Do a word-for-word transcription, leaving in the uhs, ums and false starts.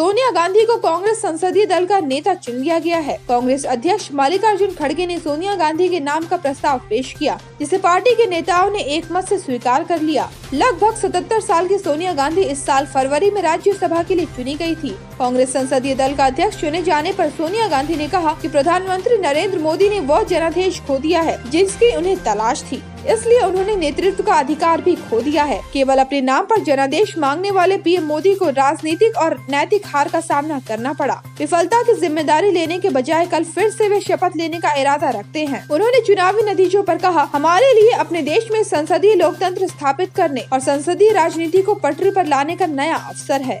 सोनिया गांधी को कांग्रेस संसदीय दल का नेता चुन लिया गया है। कांग्रेस अध्यक्ष मल्लिकार्जुन खड़गे ने सोनिया गांधी के नाम का प्रस्ताव पेश किया, जिसे पार्टी के नेताओं ने एकमत से स्वीकार कर लिया। लगभग सतहत्तर साल की सोनिया गांधी इस साल फरवरी में राज्यसभा के लिए चुनी गई थी। कांग्रेस संसदीय दल का अध्यक्ष चुने जाने पर सोनिया गांधी ने कहा कि प्रधानमंत्री नरेंद्र मोदी ने वो जनादेश खो दिया है जिसकी उन्हें तलाश थी, इसलिए उन्होंने नेतृत्व का अधिकार भी खो दिया है। केवल अपने नाम पर जनादेश मांगने वाले पीएम मोदी को राजनीतिक और नैतिक हार का सामना करना पड़ा। विफलता की जिम्मेदारी लेने के बजाय कल फिर से वे शपथ लेने का इरादा रखते हैं। उन्होंने चुनावी नतीजों पर कहा, हमारे लिए अपने देश में संसदीय लोकतंत्र स्थापित करने और संसदीय राजनीति को पटरी पर लाने का नया अवसर है।